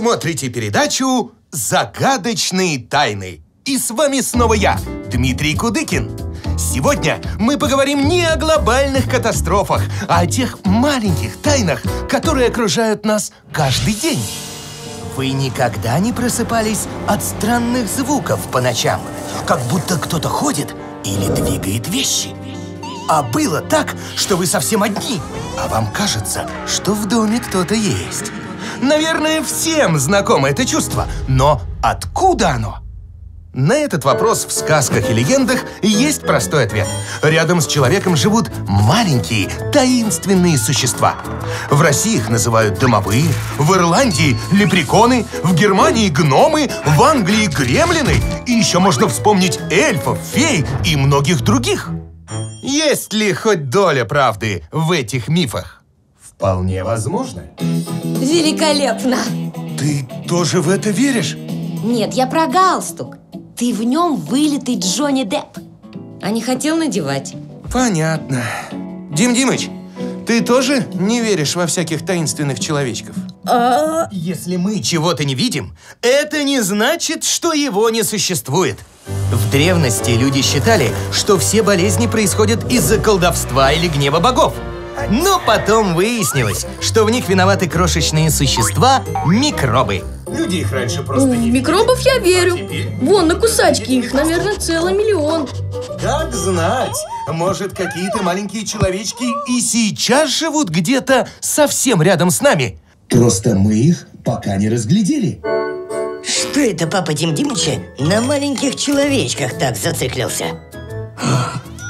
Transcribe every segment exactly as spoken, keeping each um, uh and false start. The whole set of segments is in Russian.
смотрите передачу «Загадочные тайны». И с вами снова я, Дмитрий Кудыкин. Сегодня мы поговорим не о глобальных катастрофах, а о тех маленьких тайнах, которые окружают нас каждый день. Вы никогда не просыпались от странных звуков по ночам, как будто кто-то ходит или двигает вещи? А было так, что вы совсем одни, а вам кажется, что в доме кто-то есть. Наверное, всем знакомо это чувство, но откуда оно? На этот вопрос в сказках и легендах есть простой ответ. Рядом с человеком живут маленькие, таинственные существа. В России их называют домовые, в Ирландии — лепреконы, в Германии — гномы, в Англии — гремлины. И еще можно вспомнить эльфов, фей и многих других. Есть ли хоть доля правды в этих мифах? Вполне возможно. Великолепно! Ты тоже в это веришь? Нет, я про галстук. Ты в нем вылитый Джонни Депп. А не хотел надевать. Понятно. Дим Димыч, ты тоже не веришь во всяких таинственных человечков? А... Если мы чего-то не видим, это не значит, что его не существует. В древности люди считали, что все болезни происходят из-за колдовства или гнева богов. Но потом выяснилось, что в них виноваты крошечные существа – микробы. Люди их раньше просто не видели. В микробов я верю. Вон, на кусачки их, наверное, целый миллион. Как знать, может, какие-то маленькие человечки и сейчас живут где-то совсем рядом с нами. Просто мы их пока не разглядели. Что это папа Дим Димыча на маленьких человечках так зациклился?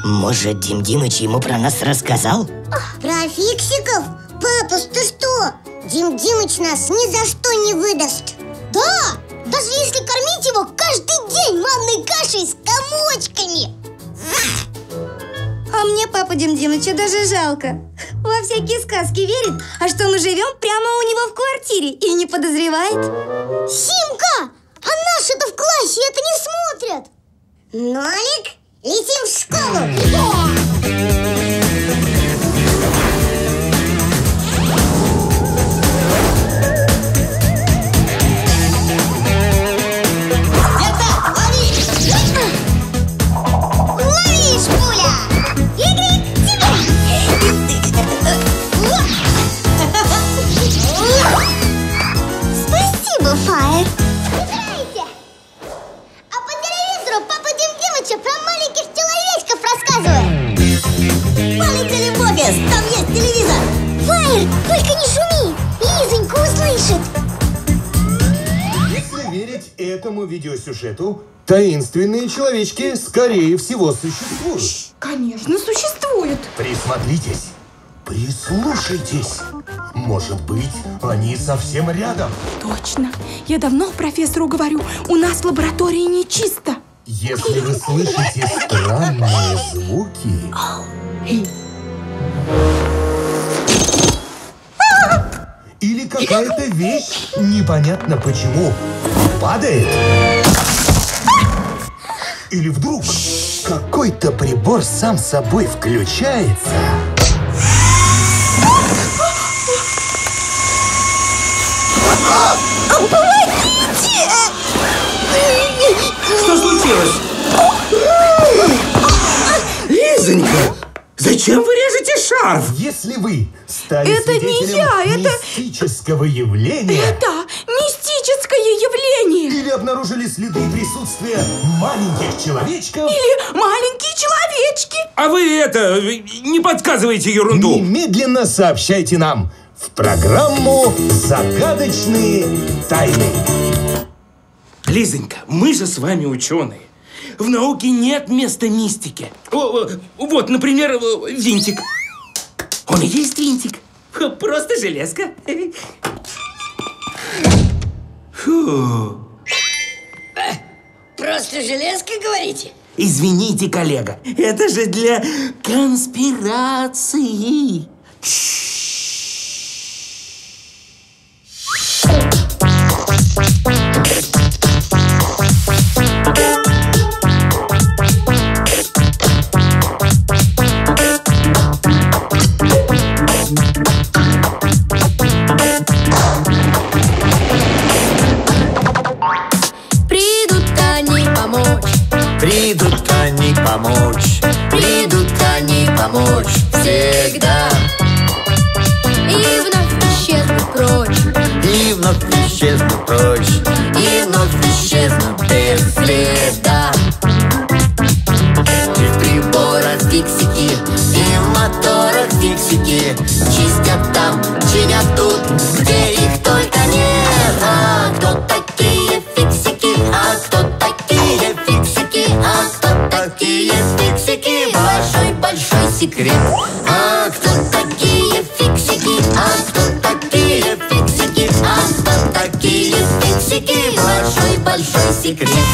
Может, Дим Димыч ему про нас рассказал? Про фиксиков? Папуш, ты что? Дим Димыч нас ни за что не выдаст. Да, даже если кормить его каждый день манной кашей с комочками. А мне папу Дим Димыча даже жалко. Во всякие сказки верит, а что мы живем прямо у него в квартире и не подозревает. Симка, а наши-то в классе это не смотрят. Нолик, летим в школу. Сюжету, таинственные человечки, скорее всего, существуют. Конечно, существуют. Присмотритесь, прислушайтесь. Может быть, они совсем рядом. Точно. Я давно профессору говорю, у нас в лаборатории не чисто. Если вы слышите странные звуки... Или какая-то вещь, непонятно почему, падает. Или вдруг какой-то прибор сам собой включается. Помогите! Что случилось? Лизонька, зачем вы режете шарф? Если вы стали это свидетелем не я, это... мистического явления... Это мистическое явление! Или обнаружили следы присутствия маленьких человечков... Или маленькие человечки! А вы это... не подсказывайте ерунду! Немедленно сообщайте нам в программу «Загадочные тайны». Лизонька, мы же с вами ученые. В науке нет места мистике. О, вот, например, винтик. Он и есть винтик. Просто железка. Фу. А, просто железка, говорите? Извините, коллега, это же для конспирации. навсегда. И вновь исчезну прочь, и вновь исчезну прочь, и вновь исчезну без следа. И в приборах фиксики, и в моторах фиксики, чистят там, чинят тут, где их только нет. А кто такие фиксики? А кто такие фиксики? А кто такие фиксики? Большой-большой секрет. А кто такие фиксики? А кто такие фиксики? А кто такие фиксики? Большой-большой секрет.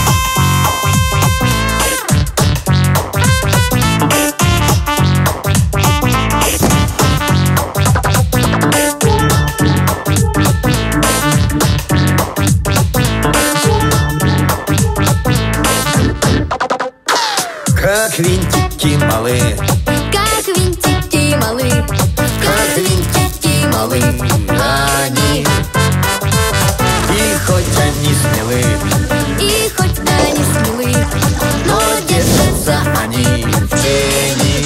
Как винтики малы, как винтики малы, как винтики малы они. И хоть они смелы, и хоть они смелы, но держатся они в тени.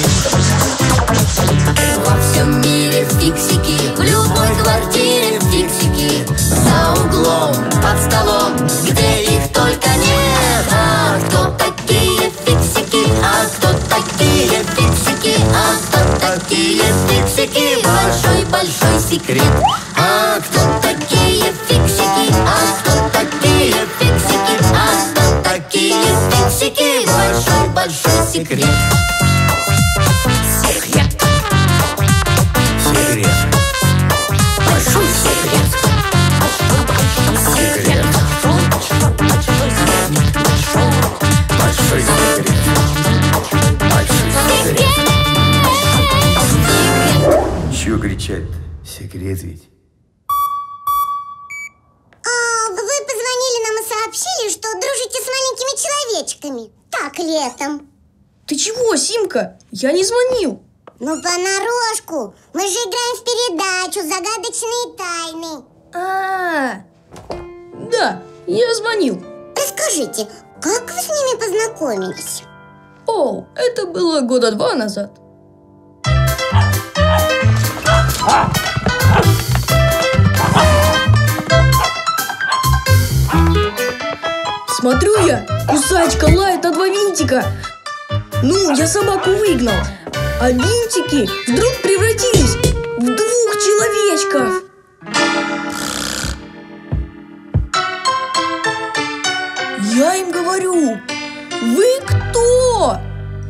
Во всем мире фиксики, в любой квартире фиксики, за углом, под столом, где их только нет. А кто такие фиксики? А кто такие фиксики? А кто такие фиксики? Большой-большой секрет. А кто такие фиксики? А кто такие фиксики? А кто такие фиксики? Большой-большой секрет. Секрет. Секрет. Большой секрет. Секрет. Большой секрет. Большой секрет. Чего кричать? Секрет ведь. А, вы позвонили нам и сообщили, что дружите с маленькими человечками. Так летом. Ты чего, Симка? Я не звонил. Ну, понарошку. Мы же играем в передачу «Загадочные тайны». А-а-а. Да, я звонил. Расскажите, как вы с ними познакомились? О, это было года два назад. Смотрю я, кусачка лает на два винтика. Ну, я собаку выгнал, а винтики вдруг превратились в двух человечков. Я им говорю: вы кто?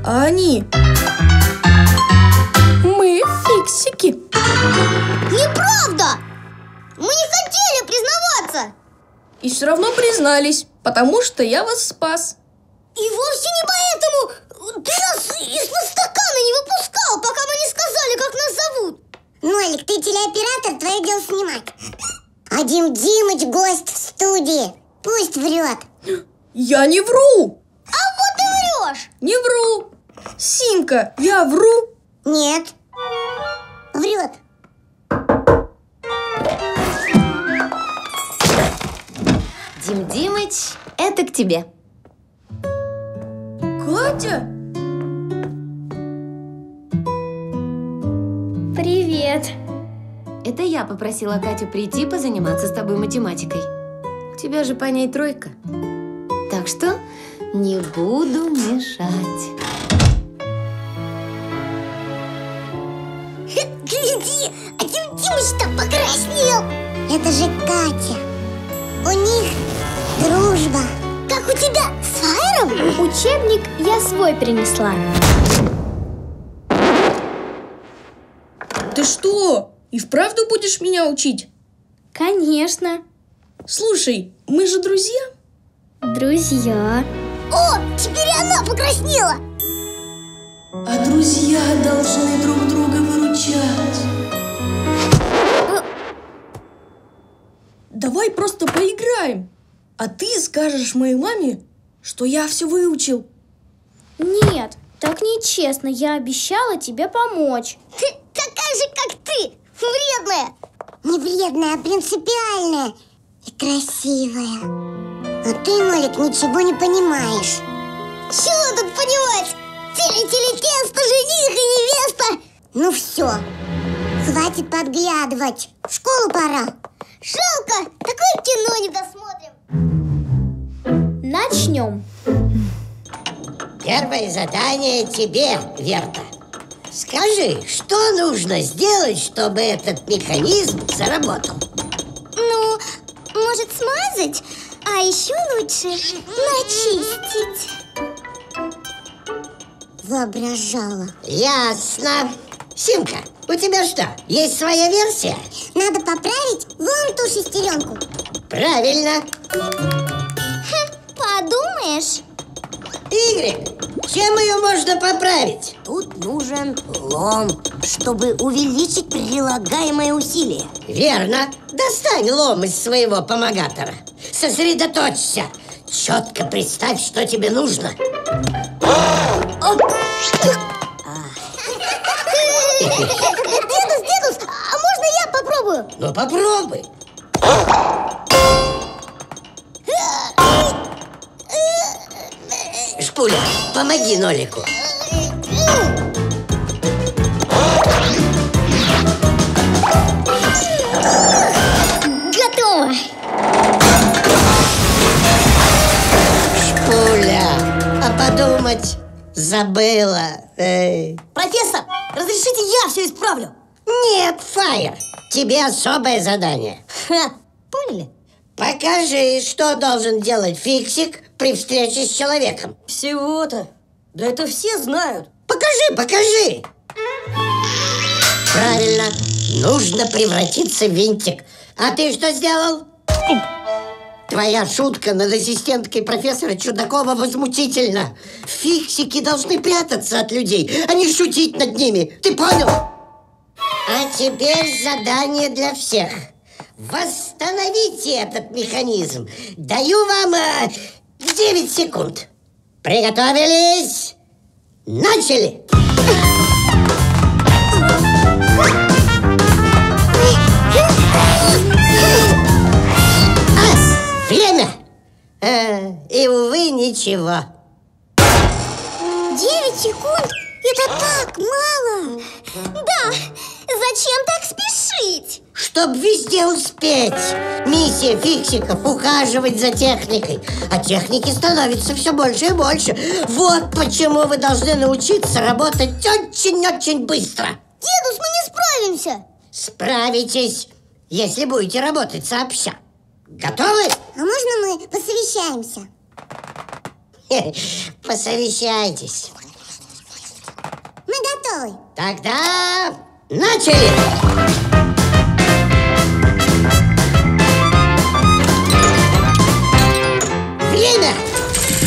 А они: мы фиксики. Неправда! Мы не хотели признаваться. И все равно признались, потому что я вас спас. И вовсе не поэтому. Ты нас из-под стакана не выпускал, пока мы не сказали, как нас зовут. Нолик, ты телеоператор, твое дело снимать. А Дим Димыч гость в студии. Пусть врет. Я не вру. А вот и врешь. Не вру. Симка, я вру? Нет. Врет. Дим Димыч, это к тебе. Катя? Привет. Это я попросила Катю прийти позаниматься с тобой математикой. У тебя же по ней тройка. Так что не буду мешать. Гляди, а Дим Димыч-то покраснел. Это же Катя. У них дружба. Как у тебя с Фаером? Учебник я свой принесла. Ты что, и вправду будешь меня учить? Конечно. Слушай, мы же друзья? Друзья. О, теперь и она покраснела. А друзья должны друг друга выручать. Давай просто поиграем. А ты скажешь моей маме, что я все выучил. Нет, так нечестно. Я обещала тебе помочь. Ты такая же, как ты, вредная. Не вредная, а принципиальная и красивая. А ты, Нолик, ничего не понимаешь. Чего тут понимать? Теле-теле-тесто, жених и невеста. Ну все. Хватит подглядывать. В школу пора. Жалко, такое кино не досмотрим. Начнем. Первое задание тебе, Верта. Скажи, что нужно сделать, чтобы этот механизм заработал? Ну, может смазать, а еще лучше начистить. Воображала. Ясно. Симка, у тебя что, есть своя версия? Надо поправить вон ту шестеренку. Правильно. Хм, подумаешь. Игорь, чем ее можно поправить? Тут нужен лом, чтобы увеличить прилагаемое усилие. Верно. Достань лом из своего помогатора. Сосредоточься. Четко представь, что тебе нужно. Дедус, дедус, а можно я попробую? Ну попробуй. Шпуля, помоги Нолику. Готово. Шпуля, а подумать забыла. Эй. Профессор, разрешите, я все исправлю? Нет, Фаер, тебе особое задание. Ха, поняли? Покажи, что должен делать фиксик при встрече с человеком. Всего-то? Да это все знают. Покажи, покажи! Правильно, нужно превратиться в винтик. А ты что сделал? Твоя шутка над ассистенткой профессора Чудакова возмутительна. Фиксики должны прятаться от людей, а не шутить над ними. Ты понял? А теперь задание для всех. Восстановите этот механизм. Даю вам э, девять секунд. Приготовились? Начали! Время! Э, и, увы, ничего. Девять секунд? Это так мало! Да! Зачем так спешить? Чтоб везде успеть! Миссия фиксиков — ухаживать за техникой. А техники становится все больше и больше. Вот почему вы должны научиться работать очень-очень быстро. Дедус, мы не справимся! Справитесь, если будете работать сообща. Готовы? А можно мы посовещаемся? Посовещайтесь. Мы готовы. Тогда начали! Время!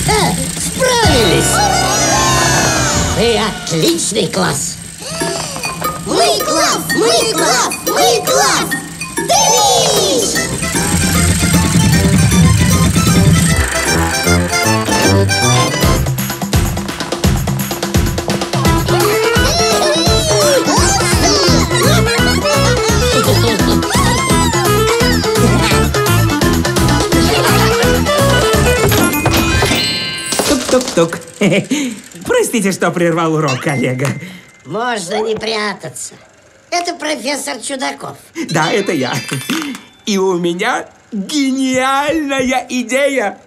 Да, справились! Вы отличный класс! Мы класс! Мы класс! Мы класс! Дмитрий! Тук-тук. Простите, что прервал урок, коллега. Можно не прятаться. Это профессор Чудаков. Да, это я. И у меня гениальная идея.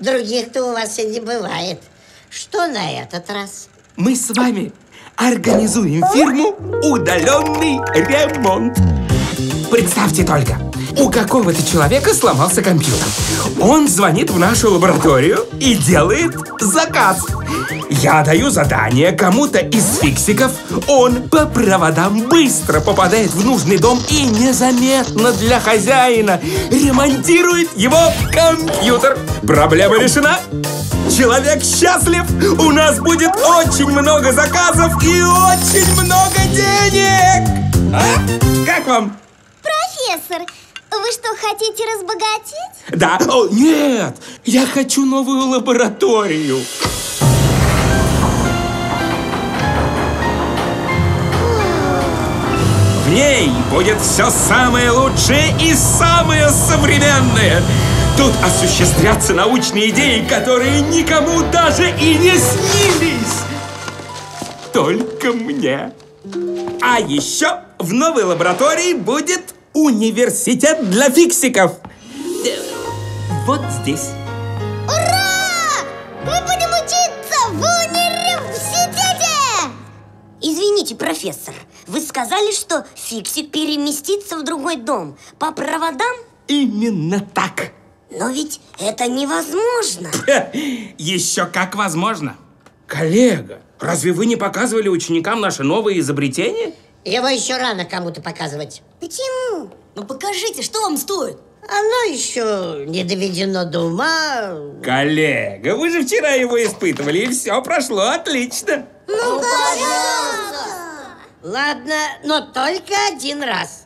Других-то у вас и не бывает. Что на этот раз? Мы с вами организуем фирму «Удаленный ремонт». Представьте только, у какого-то человека сломался компьютер. Он звонит в нашу лабораторию и делает заказ. Я даю задание кому-то из фиксиков. Он по проводам быстро попадает в нужный дом и незаметно для хозяина ремонтирует его компьютер. Проблема решена. Человек счастлив. У нас будет очень много заказов и очень много денег. А? Как вам? Профессор, вы что, хотите разбогатеть? Да. О, нет. Я хочу новую лабораторию. В ней будет все самое лучшее и самое современное. Тут осуществятся научные идеи, которые никому даже и не снились. Только мне. А еще в новой лаборатории будет университет для фиксиков. Вот здесь. Ура! Мы будем учиться в университете! Извините, профессор, вы сказали, что фиксик переместится в другой дом по проводам? Именно так. Но ведь это невозможно. Еще как возможно. Коллега, разве вы не показывали ученикам наши новые изобретения? Его еще рано кому-то показывать. Почему? Ну покажите, что вам стоит. Оно еще не доведено до ума. Коллега, вы же вчера его испытывали, и все прошло отлично. Ну, ну пожалуйста. Ладно, но только один раз.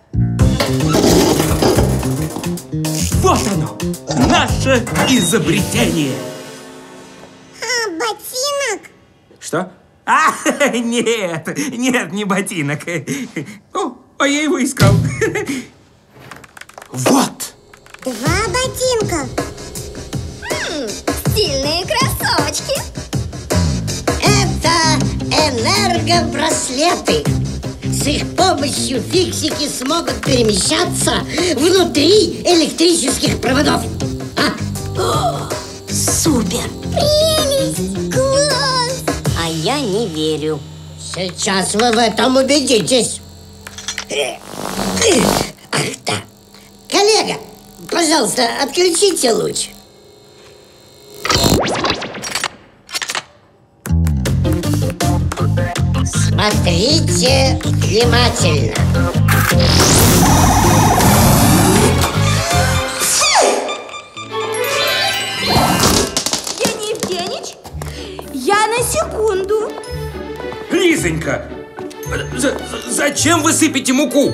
Вот оно, наше изобретение. А, ботинок? Что? А, нет, нет, не ботинок. О, а я его искал. Вот. Два ботинка. М-м, стильные кроссовочки. Это энергобраслеты. С их помощью фиксики смогут перемещаться внутри электрических проводов. А? О, супер! Прелесть! Класс! А я не верю. Сейчас вы в этом убедитесь. Ах, да. Коллега, пожалуйста, отключите луч. Смотрите внимательно. Евгений Евгеньевич, я на секунду. Лизонька, зачем вы сыпете муку?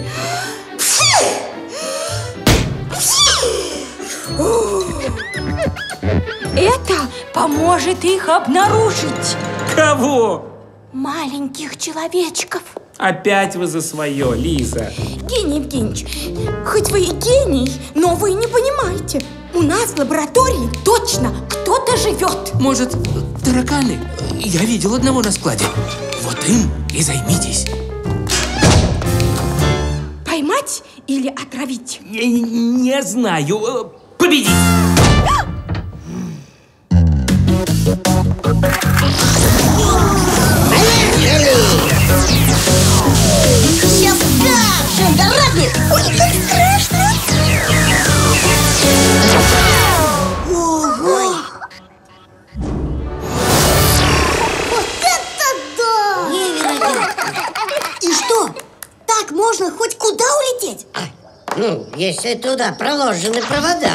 Это поможет их обнаружить. Кого? Маленьких человечков. Опять вы за свое, Лиза. Евгений Евгеньевич, хоть вы и гений, но вы не понимаете. У нас в лаборатории точно кто-то живет. Может, тараканы? Я видел одного на складе. Вот им и займитесь. Поймать или отравить? Не, не знаю. Победить! Сейчас как же, да ладно? Ой, как страшно! Ого! Вот это да! Невероятно! И что, так можно хоть куда улететь? А, ну, если туда проложены провода.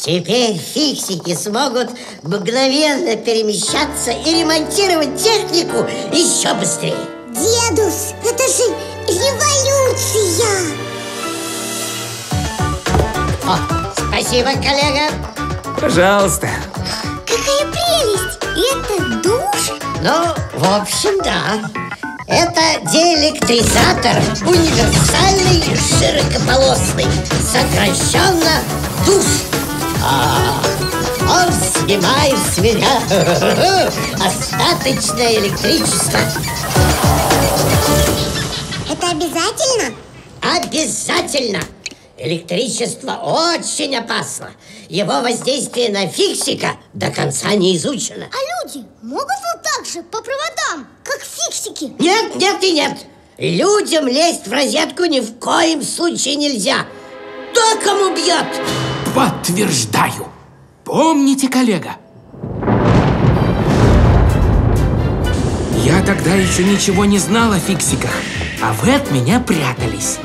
Теперь фиксики смогут мгновенно перемещаться и ремонтировать технику еще быстрее. Дедус, это же революция! О, спасибо, коллега. Пожалуйста. Какая прелесть! Это душ? Ну, в общем, да. Это деэлектризатор универсальный широкополосный, сокращенно душ. А, он снимает с меня остаточное электричество. Это обязательно? Обязательно! Электричество очень опасно. Его воздействие на фиксика до конца не изучено. А люди могут вот так же по проводам, как фиксики? Нет, нет и нет. Людям лезть в розетку ни в коем случае нельзя. Током убьет! Подтверждаю. Помните, коллега? Я тогда еще ничего не знал о фиксиках, а вы от меня прятались.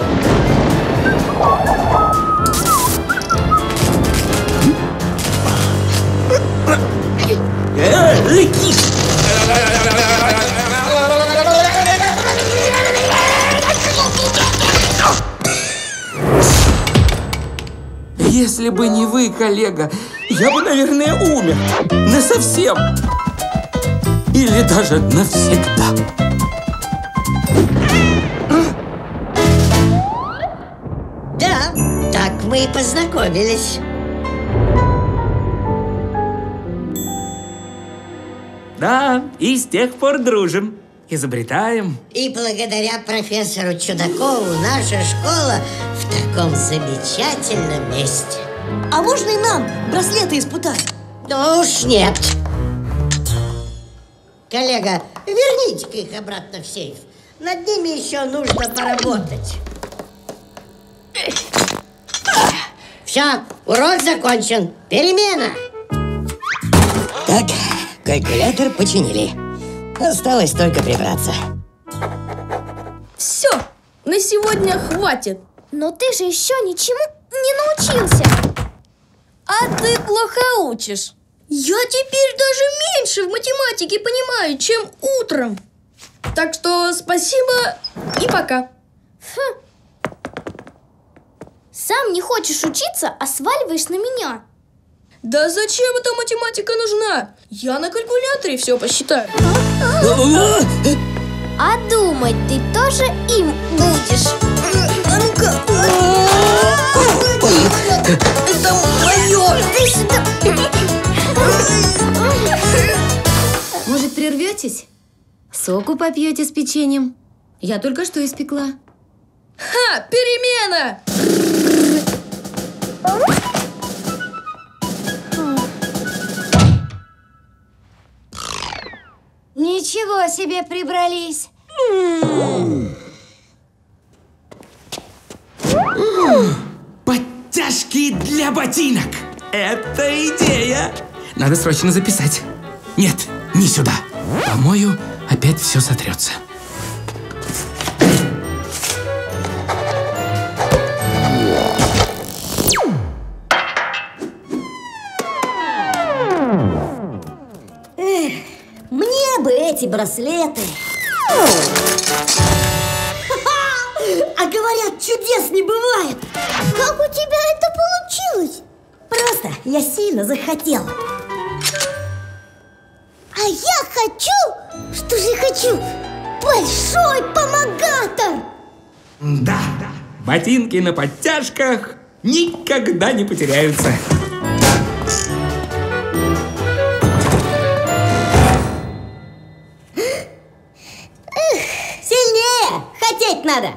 Если бы не вы, коллега, я бы, наверное, умер. Насовсем. Или даже навсегда. Да, так мы и познакомились. Да, и с тех пор дружим. изобретаем. И благодаря профессору Чудакову наша школа в таком замечательном месте. А можно и нам браслеты испытать? Да уж нет. Коллега, верните-ка их обратно в сейф. Над ними еще нужно поработать. Все, урок закончен. Перемена. Так, калькулятор починили. Осталось только прибраться. Все, на сегодня хватит. Но ты же еще ничему не научился. А ты плохо учишь. Я теперь даже меньше в математике понимаю, чем утром. Так что спасибо и пока. Хм. Сам не хочешь учиться, а сваливаешь на меня. Да зачем эта математика нужна? Я на калькуляторе все посчитаю. А думать ты тоже им будешь. А ну-ка. Это мое. Может, прерветесь? Соку попьете с печеньем? Я только что испекла. Ха! Перемена! Ничего себе прибрались! Подтяжки для ботинок! Это идея! Надо срочно записать. Нет, не сюда. По-моему, опять все сотрется. Эх, мне бы эти браслеты. А говорят, чудес не бывает. Как у тебя это получилось? Просто я сильно захотела. А я хочу, что же я хочу, большой помогатор! Да, ботинки на подтяжках никогда не потеряются. Сильнее хотеть надо!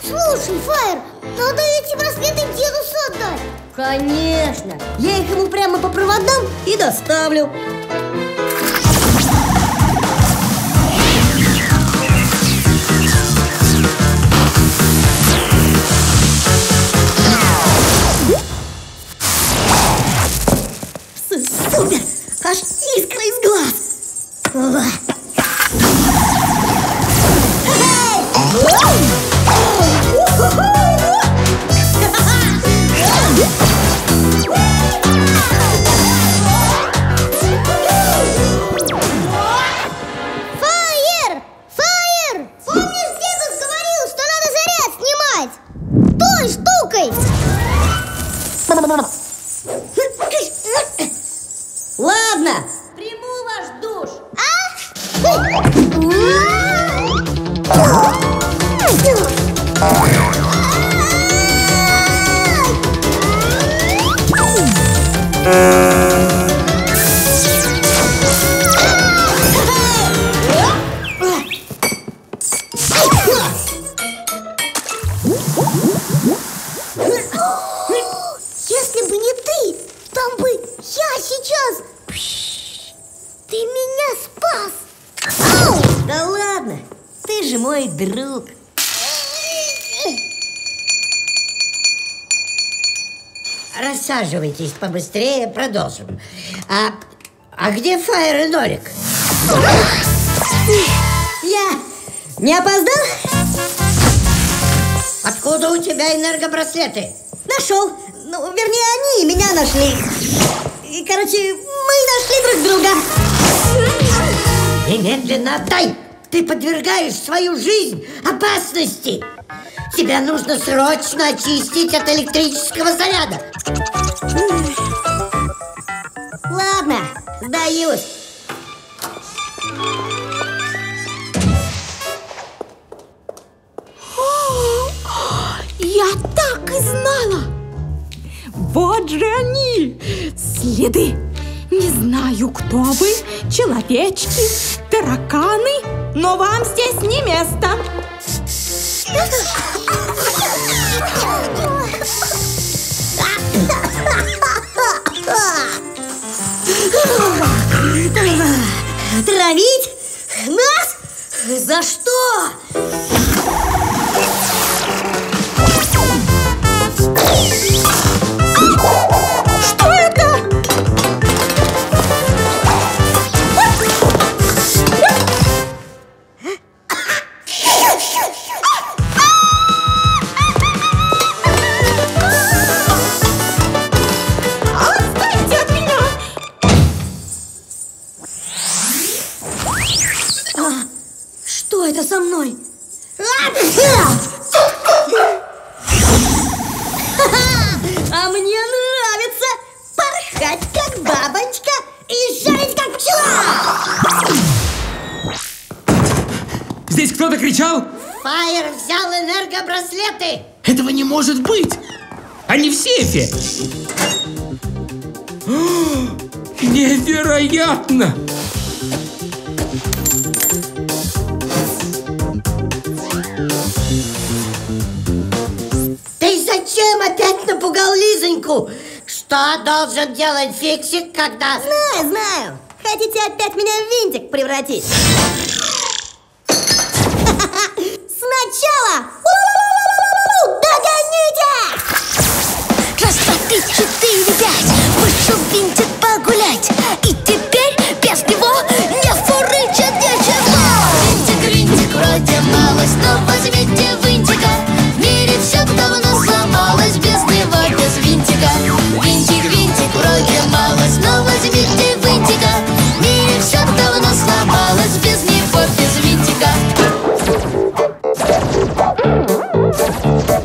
Слушай, Фаер, надо эти браслеты дедусу отдать. Конечно, я их ему прямо по проводам и доставлю. Супер, аж искра из глаз. Рассаживайтесь побыстрее, продолжим. А, а где Фаер и Норик? Я не опоздал? Откуда у тебя энергобраслеты? Нашел. Ну, вернее, они меня нашли. И, короче, мы нашли друг друга. Немедленно отдай! Ты подвергаешь свою жизнь опасности. Тебя нужно срочно очистить от электрического заряда. Ладно, сдаюсь. Я так и знала. Вот же они, следы. Не знаю, кто вы, человечки, тараканы. но вам здесь не место. Травить нас? За что? Фаер взял энергобраслеты! Этого не может быть! Они в сейфе! О, невероятно! Ты зачем опять напугал Лизоньку? Что должен делать фиксик, когда... Знаю, знаю! Хотите опять меня в винтик превратить? Сначала догоните! Раз, два, три, четыре, пять. Вышел винтик погулять. И теперь без него не фурычит ничего. Винтик, винтик, вроде малость, но возьмите винтика. В мире все давно сломалось без него, без винтика. Винтик, винтик, вроде малость, но возьмите винтика. В мире все давно сломалось без него, без винтика.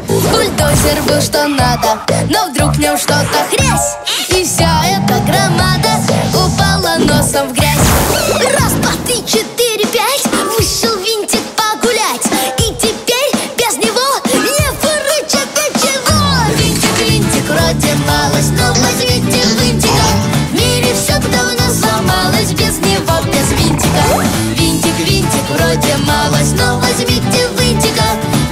Бульдозер был что надо, но вдруг в нем что-то хрясь, и вся эта громада упала носом в грязь. Раз, два, три, четыре, пять. Вышел винтик погулять. И теперь без него не выручат ничего. Винтик, винтик, вроде малость, но возьмите винтика. В мире все давно сломалось без него, без винтика. Винтик, винтик, вроде малость, но возьмите винтика.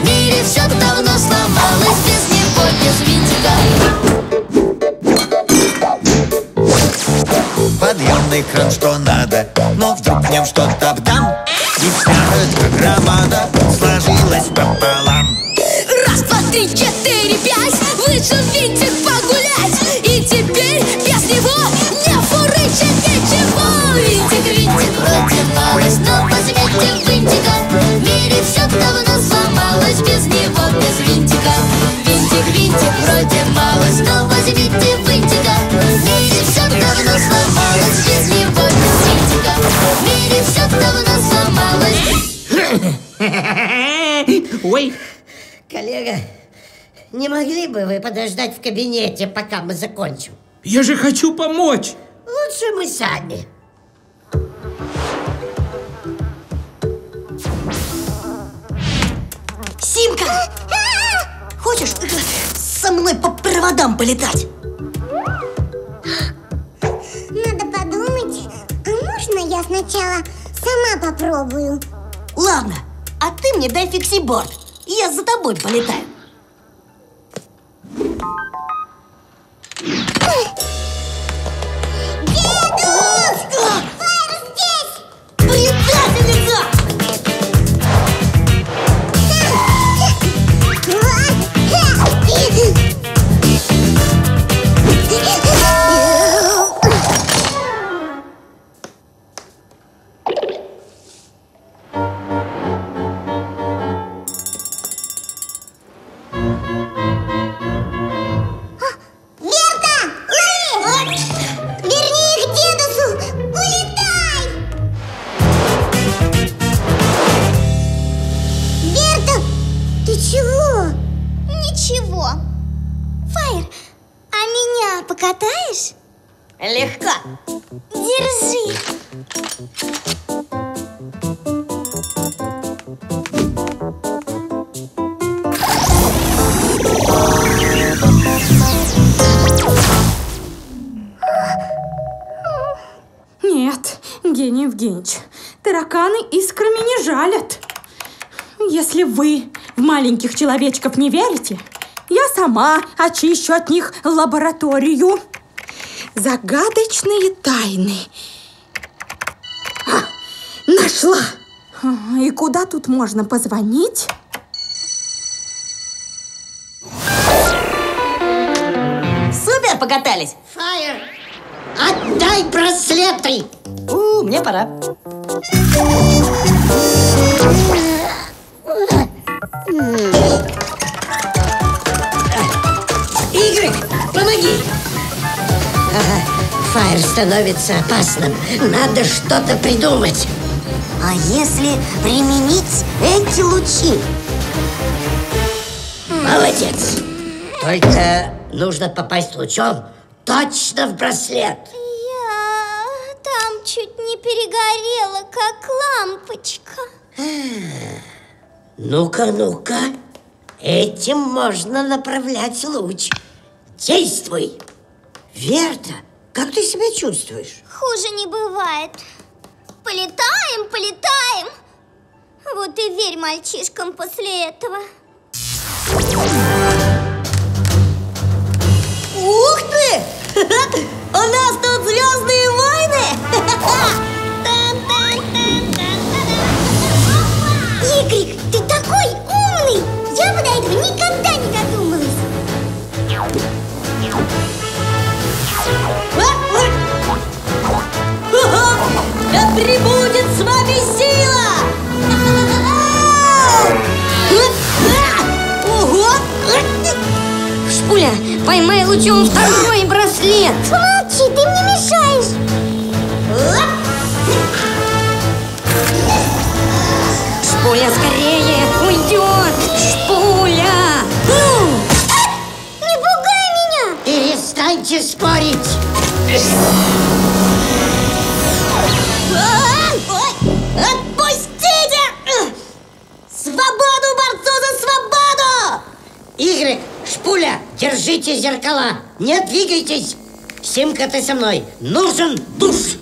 В мире все давно сломалось без него, без винтика. Подъемный кран, что надо, но вдруг в нем что-то обдам, и вся эта громада сложилась пополам. Раз, два, три, четыре, пять. Вышел винтик погулять. И теперь без него не фурычит ничего. Винтик, винтик, вроде малость, но возьмите винтика. В мире все давно сломалось без него, без винтика. Винтик, винтик, вроде малость, но возьмите винтика. В мире все давно сломалось без него, без винтика. В мире все давно сломалось. Ой. Коллега, не могли бы вы подождать в кабинете, пока мы закончим? Я же хочу помочь! Лучше мы сами. Симка! Хочешь со мной по проводам полетать? Надо подумать, а можно я сначала сама попробую? Ладно, а ты мне дай фиксиборд. Я за тобой полетаю. Дедушка! Фаер здесь! Предательница! тараканы искрами не жалят. Если вы в маленьких человечков не верите, я сама очищу от них лабораторию. Загадочные тайны. А, нашла! И куда тут можно позвонить? Супер покатались! Фаер, отдай браслеты! У, мне пора. Игорь, помоги! Ага, Фаер становится опасным. Надо что-то придумать. А если применить эти лучи? Молодец! Только нужно попасть лучом точно в браслет. Я там чуть не перегорела, как лампочка. Ну-ка, ну-ка. Этим можно направлять луч. Действуй! Верно. Как ты себя чувствуешь? Хуже не бывает. Полетаем, полетаем. Вот и верь мальчишкам после этого. Ух ты! У нас тут «Звездные войны». Игорь, ты такой умный! Я бы до этого никогда не додумалась. Да прибудет с вами сила! Ого! Шпуля, поймай лучом второй браслет! Молчи, ты мне мешаешь! Шпуля, скорее уйдет! Шпуля! Не пугай меня! Перестаньте спорить! Отпустите! Свободу борцу за свободу! Игорь, Шпуля, держите зеркала! Не двигайтесь! Симка, ты со мной! Нужен душ!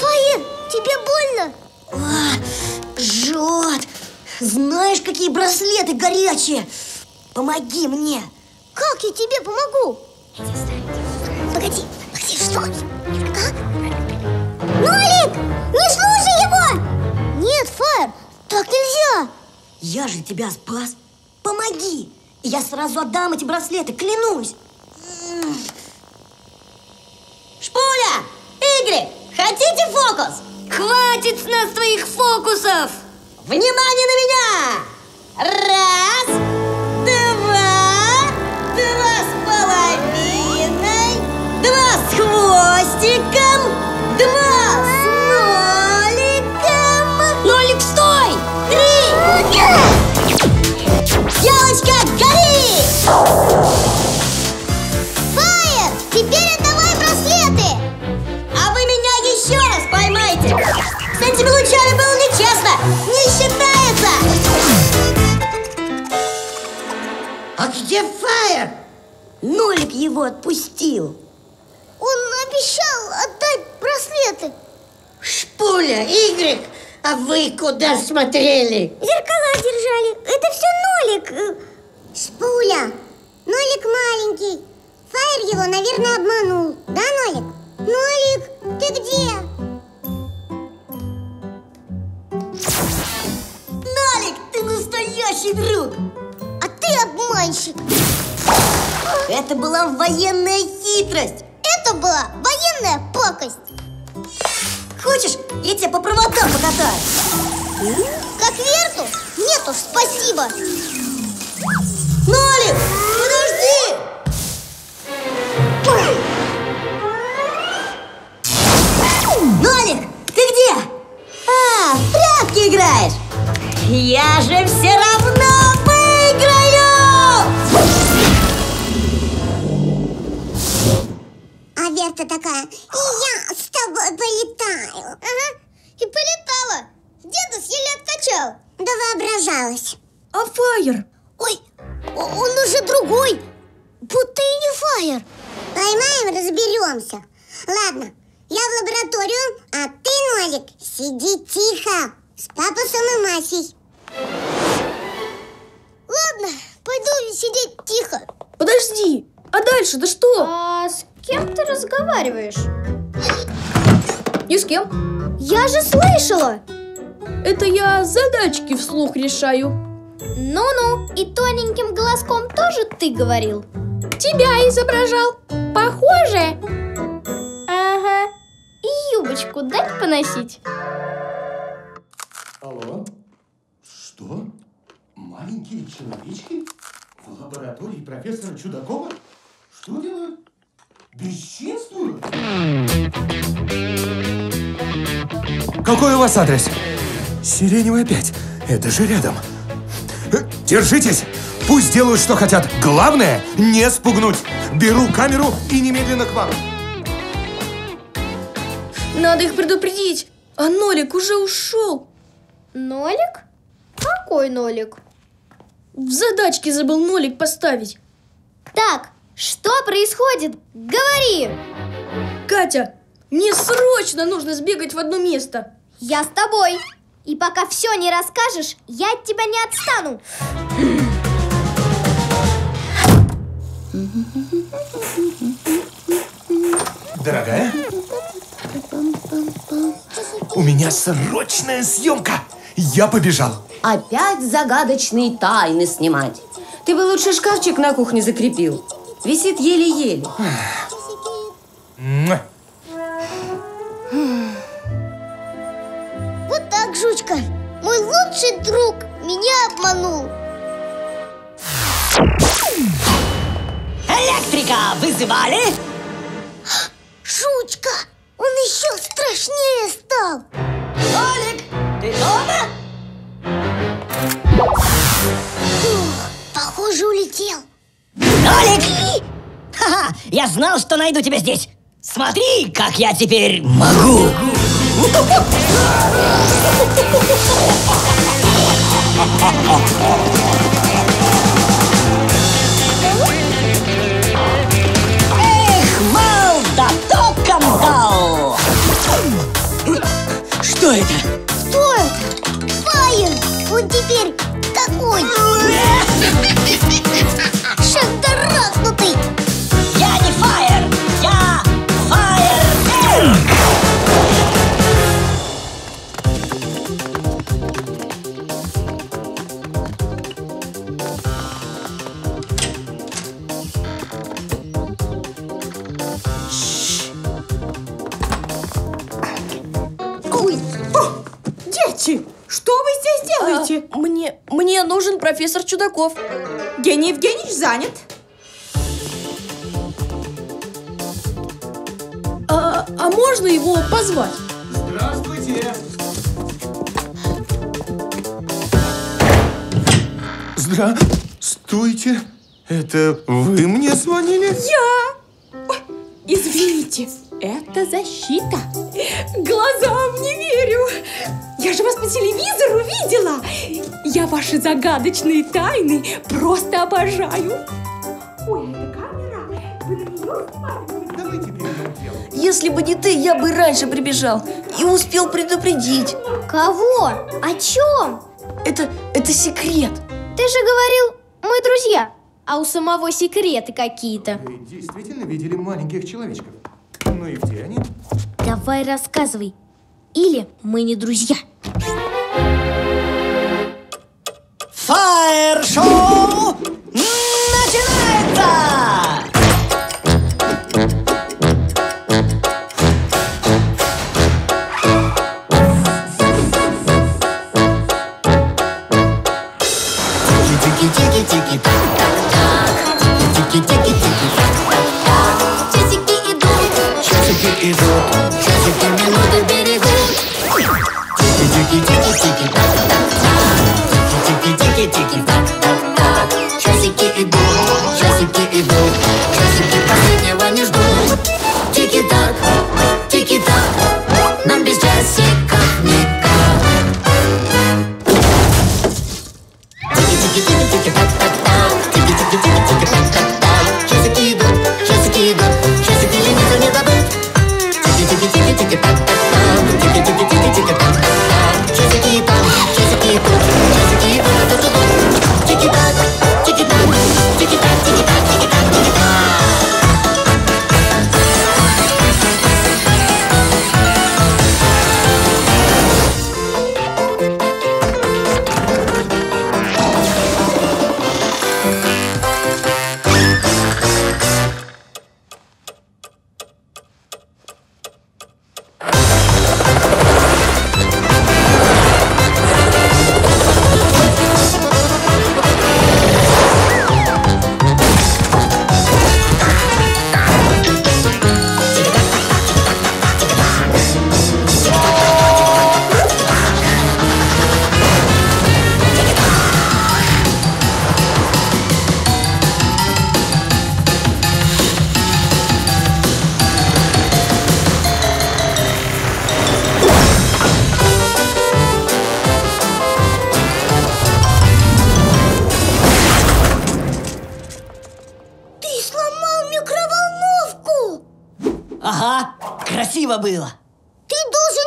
Фаер, тебе больно? Жжет! Знаешь, какие браслеты горячие! Помоги мне! Как я тебе помогу? Погоди, погоди, что? А? Нолик, не слушай его! Нет, Фаер, так нельзя! Я же тебя спас. Помоги, и я сразу отдам эти браслеты, клянусь. Шпуля, Игорь, хотите фокус? Хватит с нас твоих фокусов! Внимание на меня! Раз, два, два с половиной, два с хвостиком, два с ноликом. Нолик, стой! Три! Девочка, гори! Фаер, теперь отдавай браслеты! А вы меня еще раз поймайте! С этими лучами было нечестно! Не считается! А где Фаер? Нолик его отпустил. Он обещал отдать браслеты. Шпуля, Игорь, а вы куда смотрели? Зеркала держали. Это все Нолик. Шпуля, Нолик маленький. Фаер его, наверное, обманул. Да, Нолик? Нолик, ты где? Нолик, ты настоящий друг. А ты обманщик. Это была военная хитрость. Это была военная пакость. Хочешь, я тебя по проводам покатаю? Как верту? Нету, спасибо. Нолик, подожди! Нолик, ты где? А, в прятки играешь. Я же все равно выиграю! А Верта такая: и я с тобой полетаю. Ага, и полетала. Деда еле откачал. Да воображалась. А Фаер? Ой, он уже другой. Будто и не Фаер. Поймаем, разберемся. Ладно, я в лабораторию, а ты, Нолик, сиди тихо с папусом и Масей. Ладно, пойду сидеть тихо. Подожди, а дальше-то что? А с кем ты разговариваешь? Ни с кем. Я же слышала. Это я задачки вслух решаю. Ну-ну, и тоненьким голоском тоже ты говорил? Тебя изображал. Похоже? Ага. И юбочку дать поносить. Алло? Что? Маленькие человечки? В лаборатории профессора Чудакова? Что делают? Бесчинствуют? Какой у вас адрес? Сиреневая пять. Это же рядом. Держитесь! Пусть делают, что хотят. Главное, не спугнуть. Беру камеру и немедленно к вам. Надо их предупредить. А Нолик уже ушел. Нолик? Какой Нолик? В задачке забыл Нолик поставить. Так, что происходит? Говори! Катя, мне срочно нужно сбегать в одно место. Я с тобой. И пока все не расскажешь, я от тебя не отстану. Дорогая, у меня срочная съемка. Я побежал. Опять загадочные тайны снимать. Ты бы лучше шкафчик на кухне закрепил. Висит еле-еле. Вот так, Жучка. Мой лучший друг меня обманул. Электрика вызывали? Жучка, он еще страшнее стал. Нолик, ты дома? Ух, похоже, улетел. Нолик! Ха-ха, я знал, что найду тебя здесь. Смотри, как я теперь могу. Что это? Что это? Фаер! Он теперь такой! Шандаразнутый! Я не Фаер! Я Фаер! Что вы здесь делаете? А, мне, мне нужен профессор Чудаков. Евгений Евгеньевич занят. А, а можно его позвать? Здравствуйте. Здравствуйте. Это вы мне звонили? Я. Ой, извините. Это защита. Глазам не верю. Я же вас по телевизору видела. Я ваши загадочные тайны просто обожаю. Ой, эта камера. Вы на нее смотрите. Давайте перейдем к делу. Если бы не ты, я бы раньше прибежал и успел предупредить. Кого? О чем? Это, это секрет. Ты же говорил, мы друзья. А у самого секреты какие-то. Вы действительно видели маленьких человечков? Ну и где они? Давай рассказывай. Или мы не друзья. Фаер-шоу начинается! Тики-тики-тики-тик-так-так. Тики-тики-тики-так-так. Часики минуты берегут. Тики-тики-тики-тики, так-так-так. Тики-тики-тики-тики, так-так-так. Часики идут, часики идут. Красиво было. Ты должен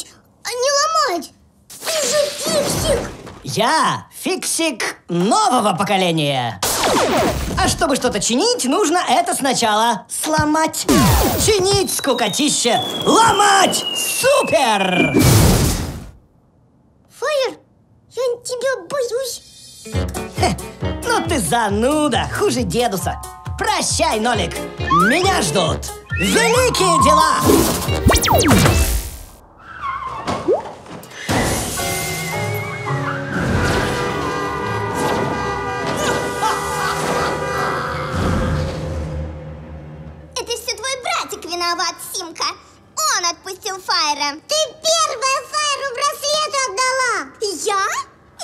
чинить, а не ломать. Ты же фиксик. Я фиксик нового поколения. А чтобы что-то чинить, нужно это сначала сломать. Чинить скукотища, ломать супер! Фаер, я тебя боюсь. Хе, ну ты зануда, хуже дедуса. Прощай, Нолик, меня ждут великие дела. Симка. Он отпустил Фаера. Ты первая Фаеру браслет отдала. Я?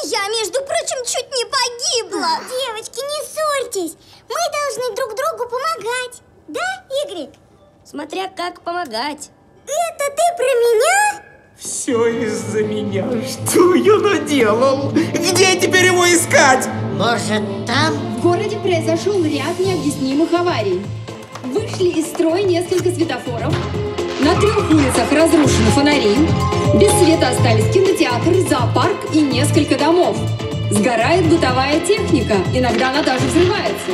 Я, между прочим, чуть не погибла. Девочки, не ссорьтесь. Мы должны друг другу помогать. Да, Игорь? Смотря как помогать. Это ты про меня? Все из-за меня. Что я наделал? Где теперь его искать? Может, там? В городе произошел ряд необъяснимых аварий. Вышли из строя несколько светофоров. На трех улицах разрушены фонари. Без света остались кинотеатр, зоопарк и несколько домов. Сгорает бытовая техника. Иногда она даже взрывается.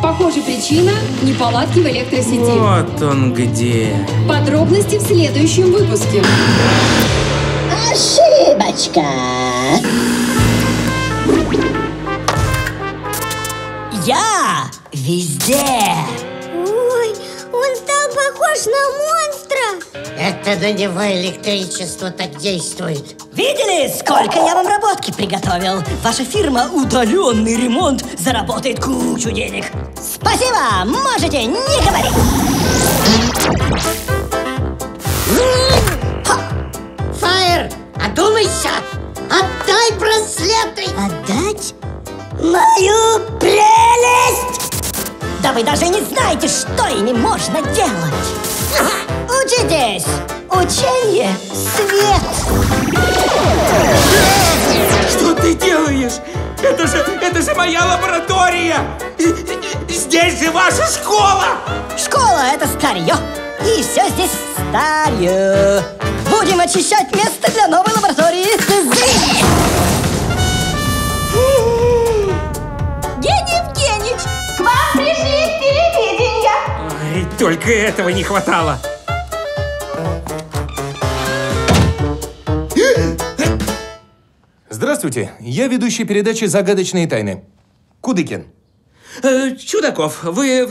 Похоже, причина – неполадки в электросети. Вот он где. Подробности в следующем выпуске. Ошибочка. Я везде. Он стал похож на монстра. Это на него электричество так действует. Видели, сколько я вам работки приготовил? Ваша фирма «Удаленный ремонт» заработает кучу денег. Спасибо, можете не говорить. Фаер, одумайся. Отдай браслеты. Отдать? Мою прелесть! Да вы даже не знаете, что ими можно делать. Ага. Учитесь! Учение – свет! Что ты делаешь? Это же, это же моя лаборатория! Здесь же ваша школа! Школа – это старье. И все здесь старье. Будем очищать место для новой лаборатории. Только этого не хватало. Здравствуйте, я ведущий передачи «Загадочные тайны». Кудыкин. Э, Чудаков, вы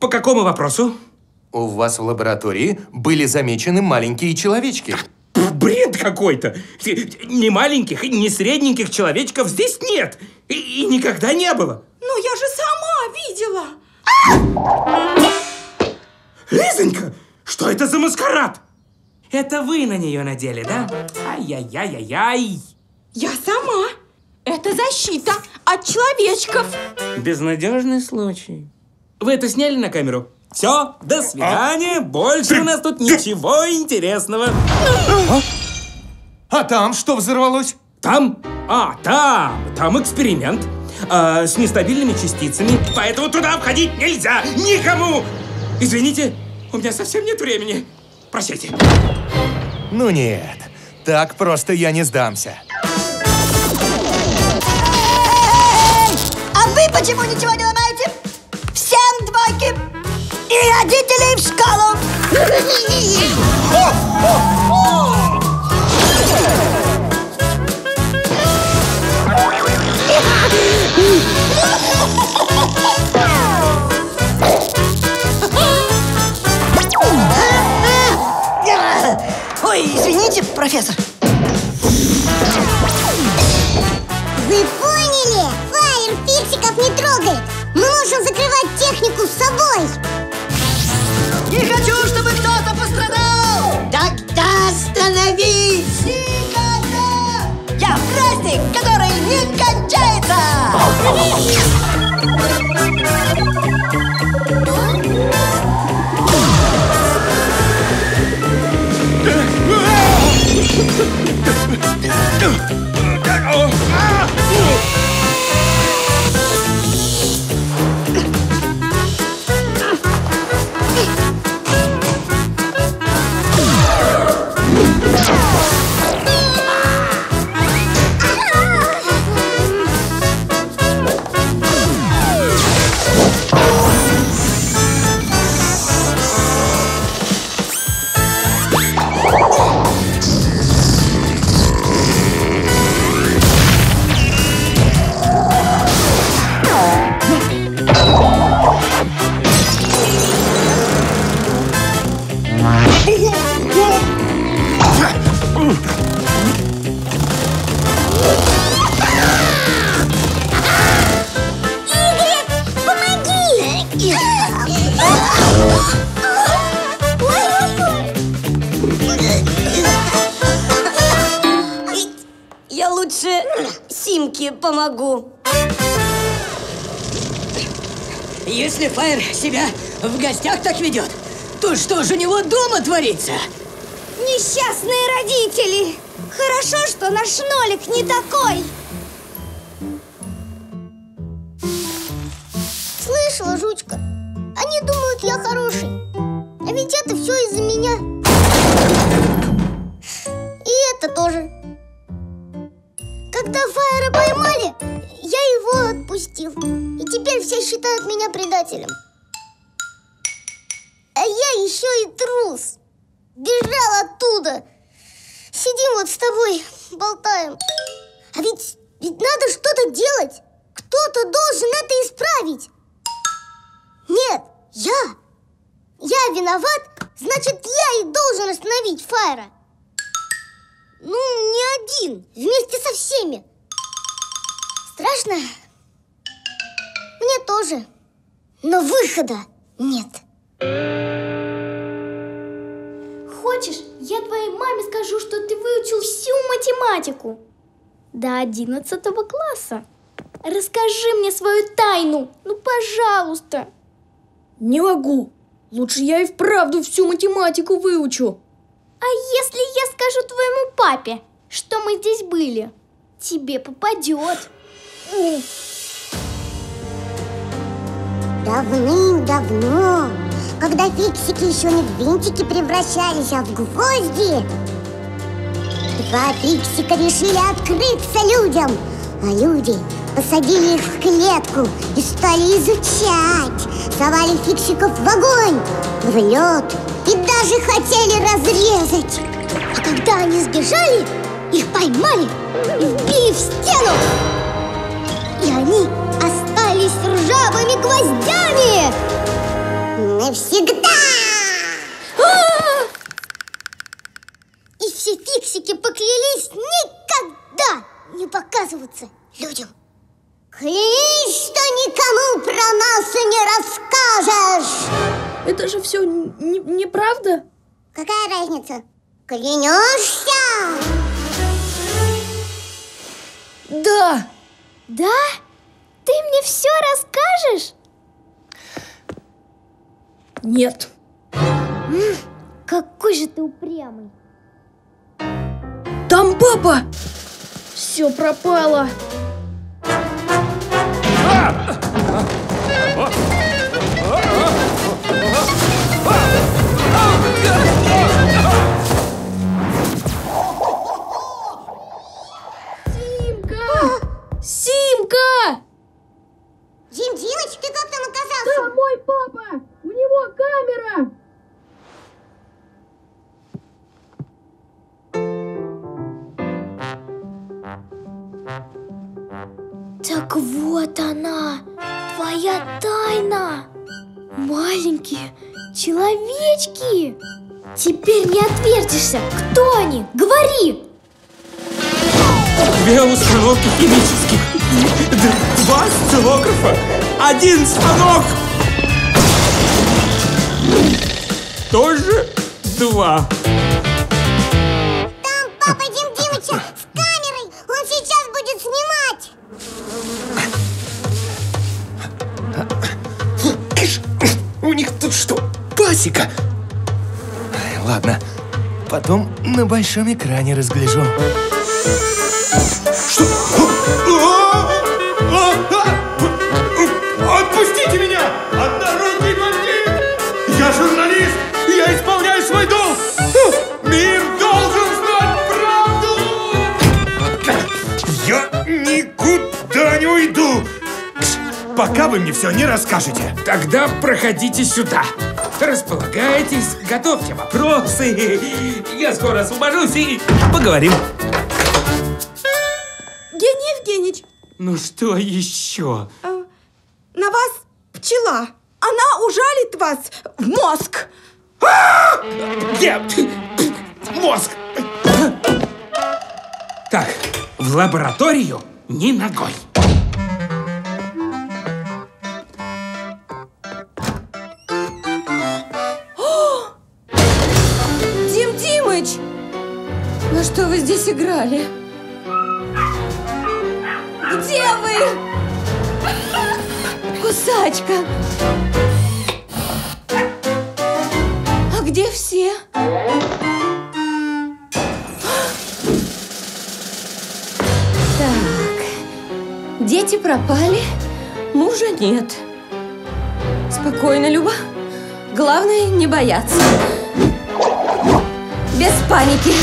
по какому вопросу? У вас в лаборатории были замечены маленькие человечки. Бред какой-то! Ни маленьких, ни средненьких человечков здесь нет. И, и никогда не было. Ну я же сама видела. Лизонька, что это за маскарад? Это вы на нее надели, да? Ай-яй-яй-яй-яй. Я сама. Это защита от человечков. Безнадежный случай. Вы это сняли на камеру? Все, до свидания. Больше у нас тут ничего интересного. А? А там что взорвалось? Там? А, там. Там эксперимент. А, с нестабильными частицами. Поэтому туда входить нельзя. Никому. Извините, у меня совсем нет времени. Прощайте. Ну нет, так просто я не сдамся. Эй! А вы почему ничего не ломаете? Всем двойки! И родителей в школу! Ой, извините, профессор. Вы поняли? Фаер фиксиков не трогает. Мы можем закрывать технику с собой. Не хочу, чтобы кто-то пострадал. Тогда остановись. Никогда. Я праздник, который не кончается. Помогу. Если Фаер себя в гостях так ведет, то что же у него дома творится? Несчастные родители! Хорошо, что наш Нолик не такой. Слышала, жучка? Они думают, я хороший. А ведь это все из-за меня. И это тоже. Когда Фаера поймали, я его отпустил. И теперь все считают меня предателем. А я еще и трус. Бежал оттуда. Сидим вот с тобой, болтаем. А ведь, ведь надо что-то делать. Кто-то должен это исправить. Нет, я. Я виноват, значит, я и должен остановить Фаера. Ну, не один, вместе со всеми. Страшно? Мне тоже. Но выхода нет. Хочешь, я твоей маме скажу, что ты выучил всю математику? До одиннадцатого класса. Расскажи мне свою тайну, ну, пожалуйста. Не могу. Лучше я и вправду всю математику выучу. А если я скажу твоему папе, что мы здесь были, тебе попадет. Давным-давно, когда фиксики еще не в винтики превращались, а в гвозди, два фиксика решили открыться людям, а люди посадили их в клетку и стали изучать. Совали фиксиков в огонь, в лед и даже хотели разрезать. А когда они сбежали, их поймали и вбили в стену. И они остались ржавыми гвоздями. Навсегда! А-а-а! И все фиксики поклялись никогда не показываться людям. Клянись, что никому про нас и не расскажешь! Это же все неправда? Какая разница? Клянешься? Да! Да? Ты мне все расскажешь? Нет. М-м, какой же ты упрямый! Там папа! Все пропало! Симка! Симка! Дим, Димыч, ты как там оказался? Да, мой папа! У него камера! Так вот она, твоя тайна. Маленькие человечки. Теперь не отвертишься. Кто они? Говори. Две установки химических. Два осциллографа. Один станок. Тоже два. Там папа Дим Димыча с камерой. Он сейчас будет снимать. У них тут что, пасека? Ладно, потом на большом экране разгляжу. Что? Отпустите меня! Однорукий бандит! Я журналист! Я исполняю свой долг! Мир должен знать правду! Я никуда не уйду! Пока вы мне все не расскажете. Тогда проходите сюда. Располагайтесь, готовьте вопросы. Я скоро освобожусь и поговорим. Евгений Евгеньевич. Ну что еще? А, на вас пчела. Она ужалит вас в мозг. Где? Мозг! Так, в лабораторию ни ногой. Дим Димыч! Ну что вы здесь играли? Где вы? Кусачка! А где все? Дети пропали, мужа нет. Спокойно, Люба. Главное, не бояться. Без паники.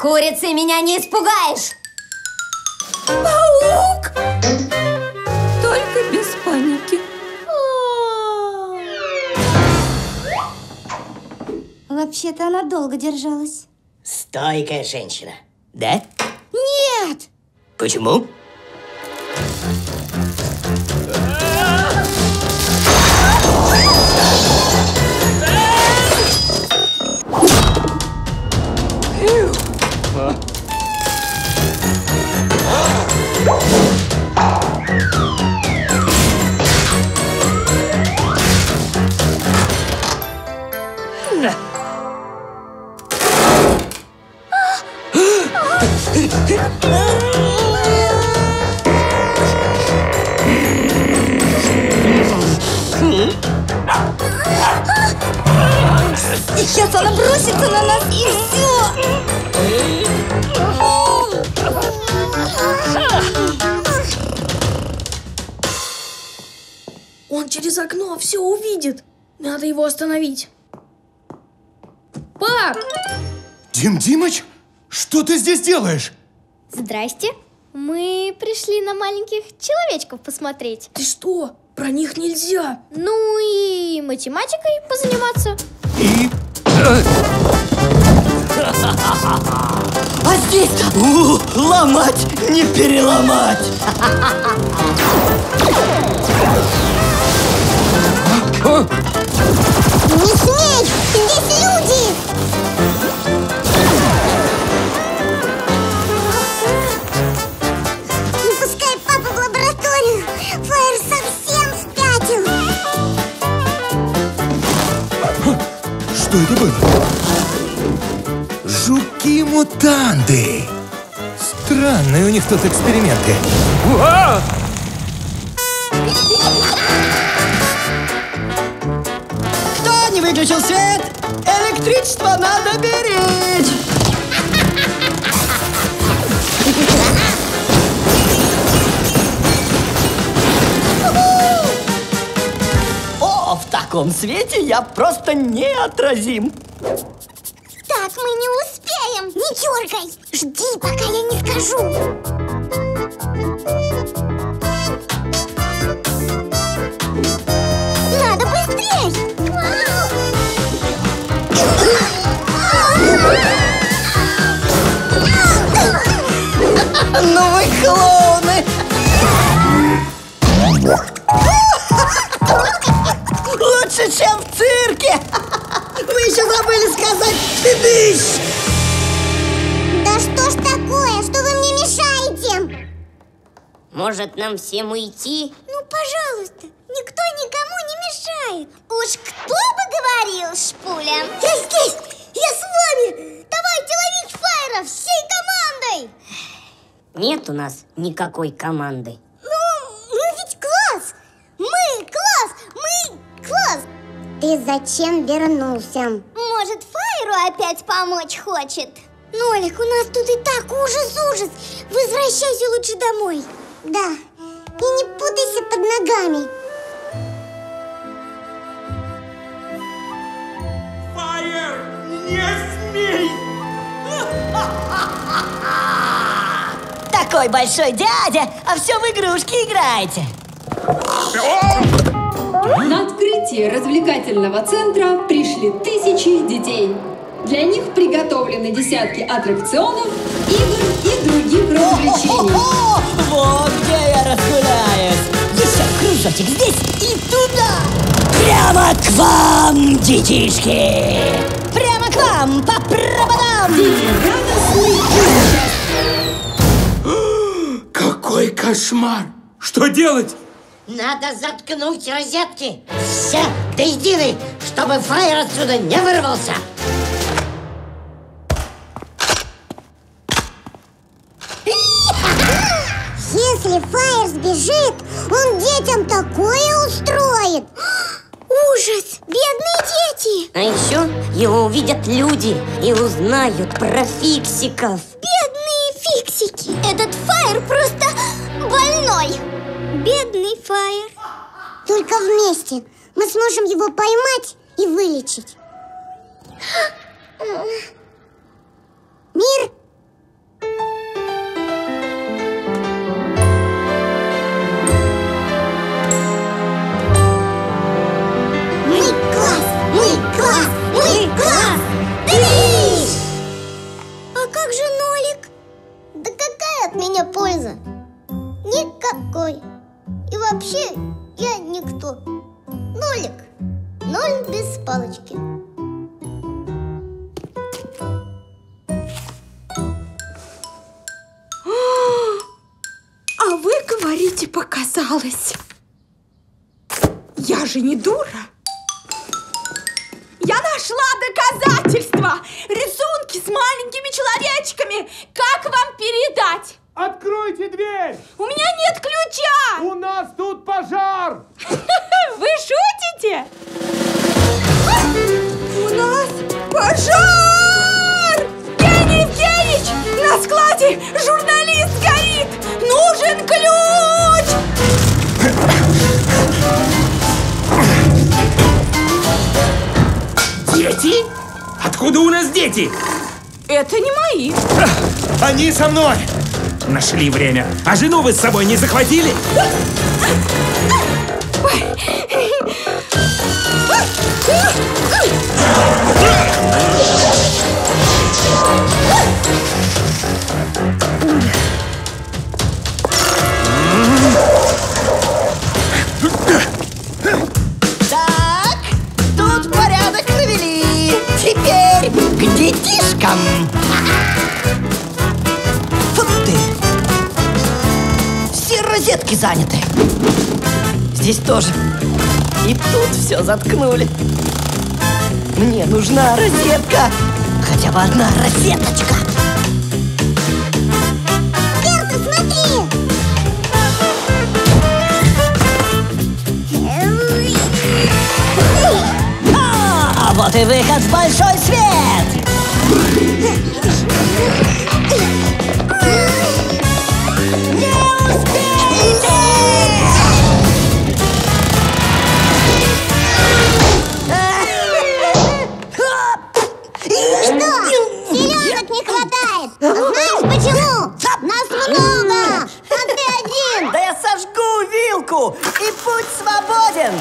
Курицы, меня не испугаешь. Паук! Только без паники. Вообще-то она долго держалась. Стойкая женщина, да? Нет! Почему? Сейчас она бросится на нас и все. Он через окно все увидит. Надо его остановить. Пап! Дим Димыч, что ты здесь делаешь? Здрасте. Мы пришли на маленьких человечков посмотреть. Ты что? Про них нельзя. Ну и математикой позаниматься. И... А здесь ломать, не переломать. Не смей, здесь люди. Не пускай папу в лабораторию. Фаер совсем спятил. Что это было? Жуки-мутанты. Странные у них тут эксперименты. Уа! Кто не выключил свет? Электричество надо беречь! О, в таком свете я просто неотразим. Так мы не успеем. Не дергай. Жди, пока я не скажу. Ну вы клоуны! Лучше, чем в цирке! Вы еще забыли сказать «ты дышишь». Да что ж такое? Что вы мне мешаете? Может, нам всем уйти? Ну, пожалуйста, никто никому не мешает. Уж кто бы говорил, Шпуля? Я здесь! Я с вами! Давайте ловить Фаера всей командой! Нет у нас никакой команды. Ну, мы ведь класс! Мы класс! Мы класс! Ты зачем вернулся? Может, Фаеру опять помочь хочет? Нолик, у нас тут и так ужас-ужас! Возвращайся лучше домой! Да, и не путайся под ногами! Фаер, не смей! Такой большой дядя, а все в игрушки играете. На открытие развлекательного центра пришли тысячи детей. Для них приготовлены десятки аттракционов, игр и других развлечений. О-о-о-о! Вот где я разгуляюсь! Еще кружочек здесь и туда! Прямо к вам, детишки! Прямо к вам, по проводам! Какой кошмар! Что делать? Надо заткнуть розетки. Все до единой, чтобы фаер отсюда не вырвался. Если фаер сбежит, он детям такое устроит. Ужас! Бедные дети! А еще его увидят люди и узнают про фиксиков. Бедные фиксики! Этот фаер просто больной! Бедный фаер. Только вместе мы сможем его поймать и вылечить. Мир! Мы класс! Мы класс! Мы класс! Дыш! А как же Нолик? Да какая от меня польза? Никакой! И вообще, я никто. Нолик. Ноль без палочки. А вы говорите, показалось. Я же не дура. Я нашла доказательства. Рисунки с маленькими человечками. Как вам передать? Откройте дверь! У меня нет ключа! У нас тут пожар! Вы шутите? У нас пожар! Евгений Евгеньевич! На складе журналист горит! Нужен ключ! Дети? Откуда у нас дети? Это не мои. Они со мной! Нашли время. А жену вы с собой не захватили? Так, тут порядок навели. Теперь к детишкам. Розетки заняты. Здесь тоже. И тут все заткнули. Мне нужна розетка. Хотя бы одна розеточка. Белка, смотри! А, вот и выход в большой свет! Не что? Селенок не хватает. А знаешь почему? Нас много, а ты один. Да я сожгу вилку, и путь свободен.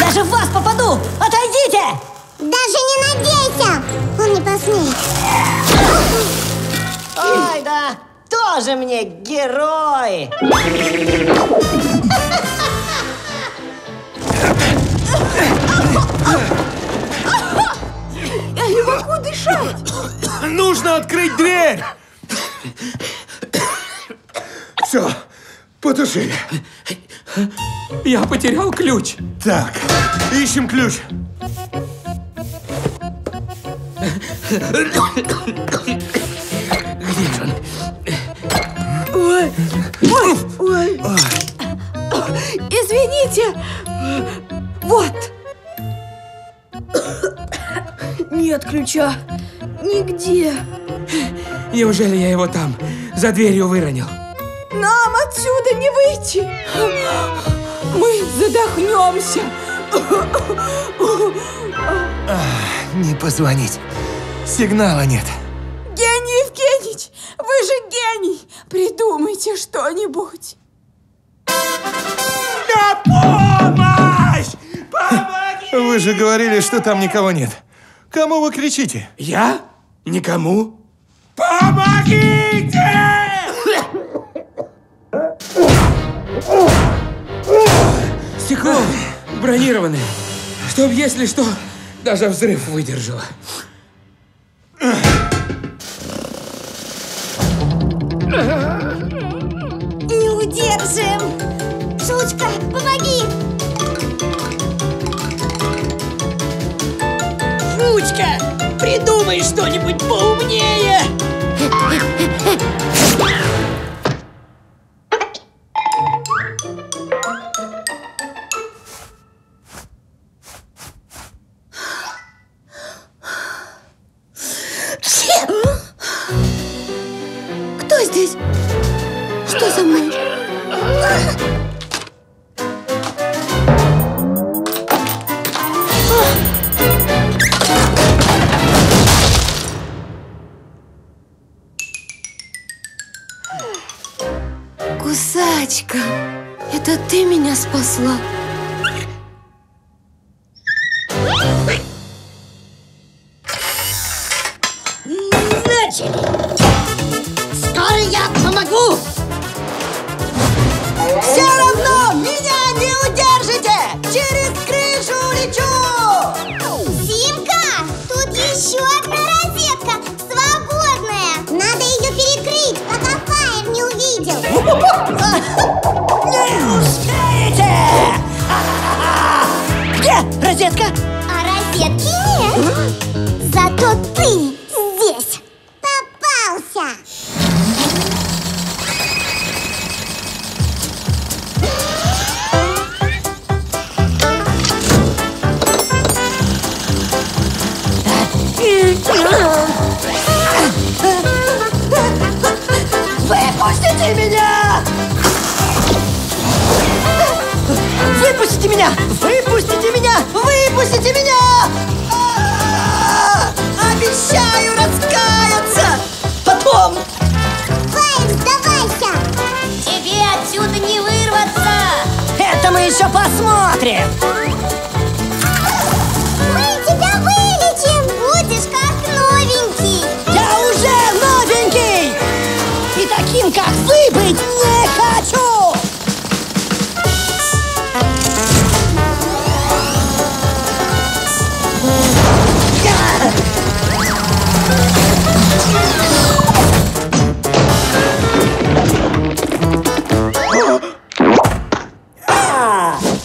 Я же в вас попаду! Отойдите! Даже не надейся! Он не посмеет. Ой, да! Тоже мне герой! Я не могу дышать! Нужно открыть дверь! Все, потушили. Я потерял ключ. Так, ищем ключ. Где же он? Ой, ой, ой. Извините. Вот. Нет ключа. Нигде. Неужели я его там, за дверью, выронил? Нам отсюда не выйти. Мы задохнемся. Не позвонить. Сигнала нет. Евгений Евгеньевич, вы гений! Придумайте что-нибудь! На помощь! Помогите! Вы же говорили, что там никого нет. Кому вы кричите? Я? Никому. Помогите! Стекло бронированное, чтоб, если что, даже взрыв выдержало. Не удержим! Шучка, помоги! Шучка, придумай что-нибудь поумнее! Кусачка, это ты меня спасла. Начали! Скоро я помогу! Все равно меня не удержите! Через крышу лечу! Зимка, тут еще одна розетка, свободная! Надо ее перекрыть, пока Фаер не увидел! Не успеете! Где розетка? А розетки нет. Зато ты здесь попался. Выпустите меня! Выпустите меня! Выпустите меня! Выпустите меня! А-а-а! Обещаю раскаяться! Потом! Фаер, сдавайся! Тебе отсюда не вырваться! Это мы еще посмотрим! Мы тебя вылечим! Будешь как новенький! Я уже новенький! И таким, как вы, быть не хочу!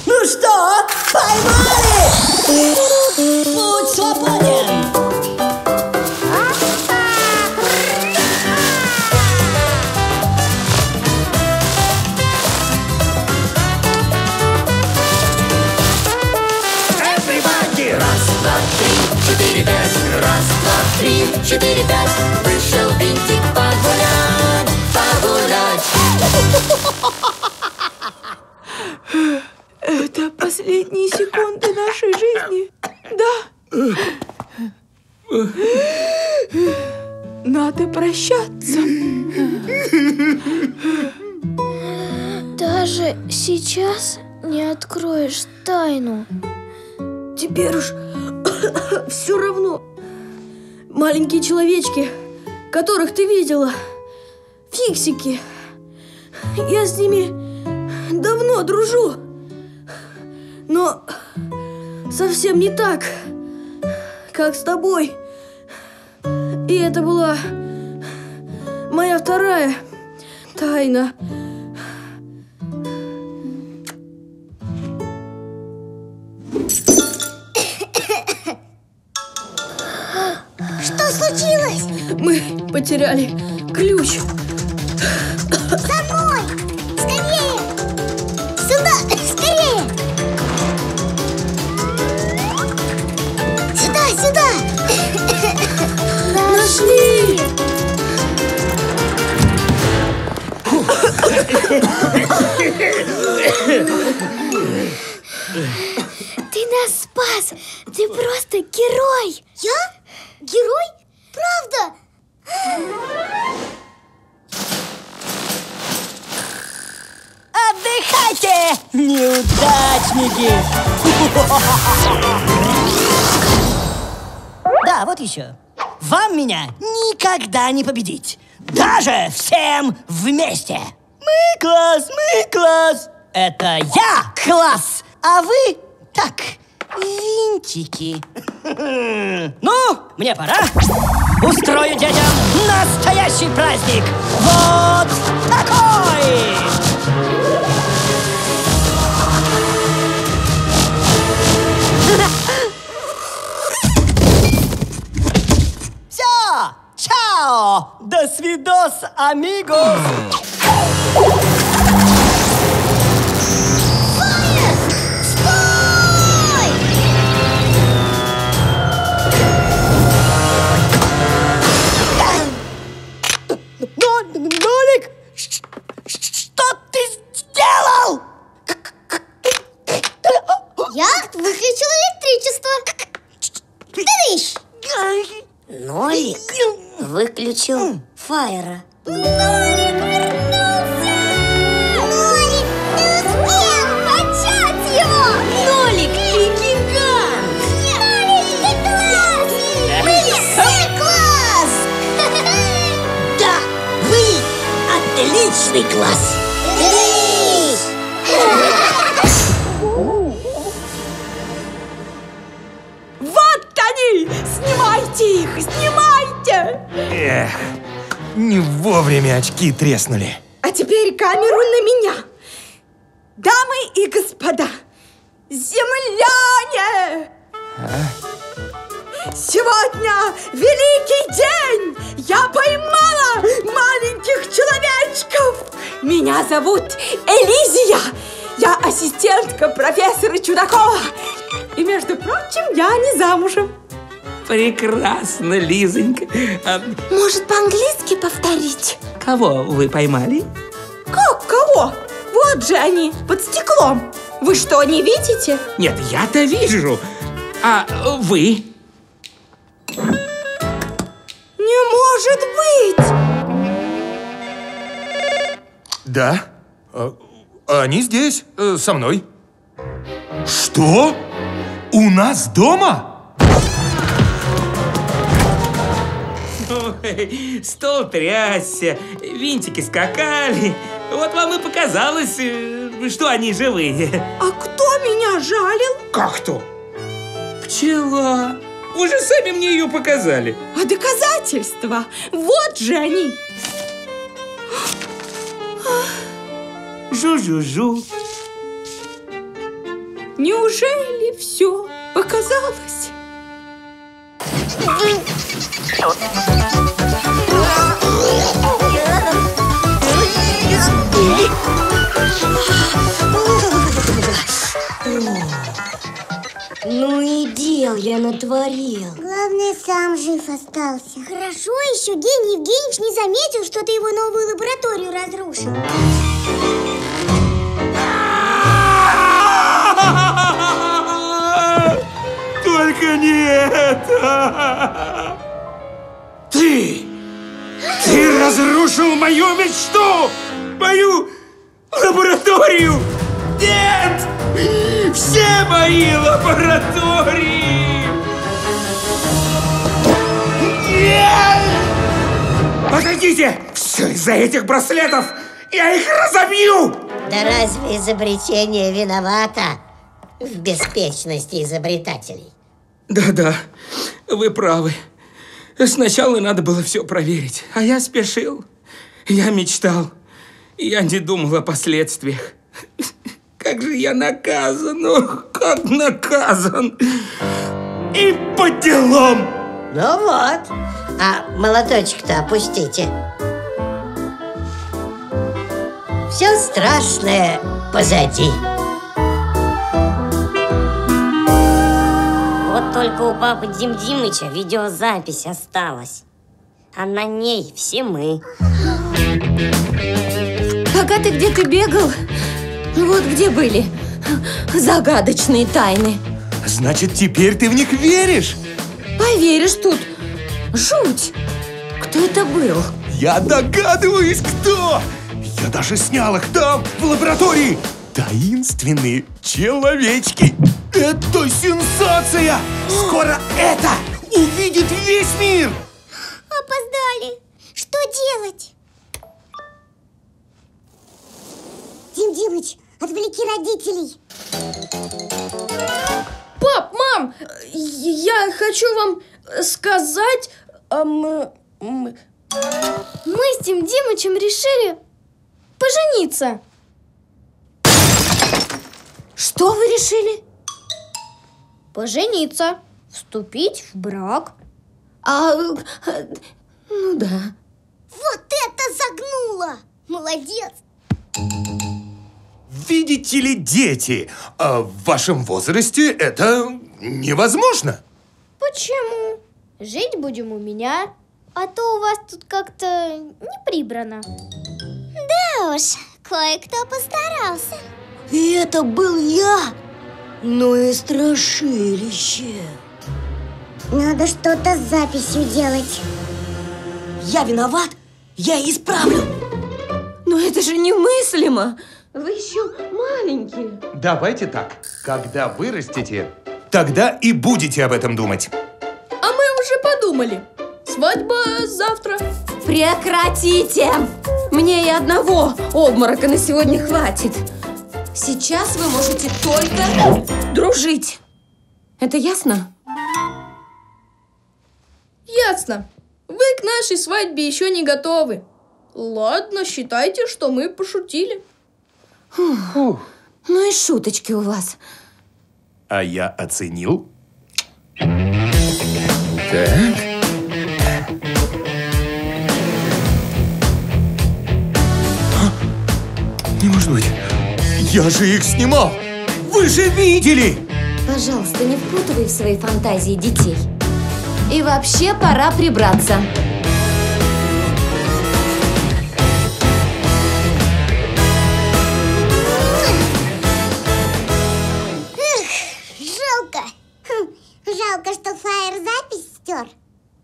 Ну что, поймали? Путь свободен! Everybody! Раз, два, три, четыре, пять. Раз, два, три, четыре, пять. Вышел винтик погулять, погулять. Это последние секунды нашей жизни. Да. Надо прощаться. Даже сейчас не откроешь тайну. Теперь уж все равно. Маленькие человечки, которых ты видела, фиксики. Я с ними давно дружу, но совсем не так, как с тобой. И это была моя вторая тайна. Мы потеряли ключ. За мной! Скорее! Сюда! Скорее! Сюда! Сюда! Нашли! Ты нас спас! Ты просто герой! Я? Герой? Правда? Отдыхайте, неудачники! Да, вот еще. Вам меня никогда не победить. Даже всем вместе. Мы класс, мы класс. Это я класс, а вы так, винтики. Ну, мне пора. Устрою детям настоящий праздник. Вот такой! Чао! До свидос, амигос! Поезд! Стой! Нолик! Что ты сделал? Я выключила электричество. Дыш! Нолик выключил фаера. Нолик вернулся! Нолик не успел начать его! Нолик и гигант! Нолик, ты класс! Вы все класс! Да, вы отличный класс! Вот они! Снимайте их! Снимайте! Эх, не вовремя очки треснули. А теперь камеру на меня. Дамы и господа, земляне! А? Сегодня великий день! Я поймала маленьких человечков! Меня зовут Элизия. Я ассистентка профессора Чудакова. И, между прочим, я не замужем. Прекрасно, Лизонька. А... Может, по-английски повторить? Кого вы поймали? Как кого? Вот же они, под стеклом. Вы что, не видите? Нет, я-то вижу. А вы? Не может быть! Да, они здесь, со мной. Что? У нас дома? Стол трясся, винтики скакали. Вот вам и показалось, что они живые. А кто меня жалил? Как кто? Пчела. Вы же сами мне ее показали. А доказательства? Вот же они. Жу-жу-жу. Неужели все показалось? Ну и дел я натворил. Главное, сам жив остался. Хорошо, еще Евгений Евгеньевич не заметил, что ты его новую лабораторию разрушил. Только нет! Ты! Ты разрушил мою мечту! Мою лабораторию! Нет! Все мои лаборатории! Нет! Погодите! Все из-за этих браслетов! Я их разобью! Да разве изобретение виновато в беспечности изобретателей? Да-да, вы правы. Сначала надо было все проверить, а я спешил. Я мечтал. Я не думал о последствиях. Как же я наказан, ох, как наказан. И по делам. Ну вот, а молоточек-то опустите. Все страшное позади. Только у папы Дим Димыча видеозапись осталась, а на ней все мы. Пока ты где-то бегал, вот где были загадочные тайны. Значит, теперь ты в них веришь? Поверишь тут. Жуть. Кто это был? Я догадываюсь, кто. Я даже снял их там, в лаборатории! Таинственные человечки! Это сенсация! Скоро это увидит весь мир! Опоздали! Что делать? Дим Димыч, отвлеки родителей! Пап, мам, я хочу вам сказать... Эм, мы... мы с Дим Димычем решили пожениться. Что вы решили? Пожениться, вступить в брак. А, а, ну да. Вот это загнуло! Молодец! Видите ли, дети, а в вашем возрасте это невозможно. Почему? Жить будем у меня, а то у вас тут как-то не прибрано. Да уж, кое-кто постарался. И это был я. Ну и страшилище. Надо что-то с записью делать. Я виноват, я исправлю. Но это же немыслимо. Вы еще маленькие. Давайте так. Когда вырастете, тогда и будете об этом думать. А мы уже подумали. Свадьба завтра. Прекратите! Мне и одного обморока на сегодня хватит. Сейчас вы можете только дружить. Это ясно? Ясно. Вы к нашей свадьбе еще не готовы. Ладно, считайте, что мы пошутили. Фух. Ну и шуточки у вас. А я оценил. Так. А? Не может быть. Я же их снимал. Вы же видели. Пожалуйста, не впутывай в свои фантазии детей. И вообще пора прибраться.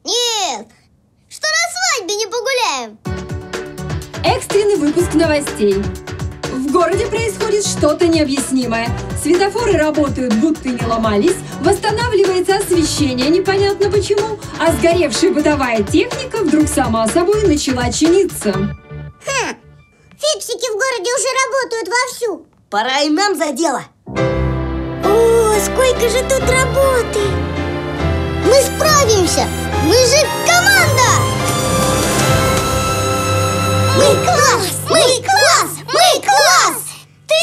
Нет, что на свадьбе не погуляем? Экстренный выпуск новостей. В городе происходит что-то необъяснимое. Светофоры работают, будто не ломались. Восстанавливается освещение, непонятно почему. А сгоревшая бытовая техника вдруг сама собой начала чиниться. Ха, фиксики в городе уже работают вовсю. Пора и нам за дело. О, сколько же тут работы. Мы справимся! Мы же команда! Мы класс! Мы класс! Мы класс! Ты!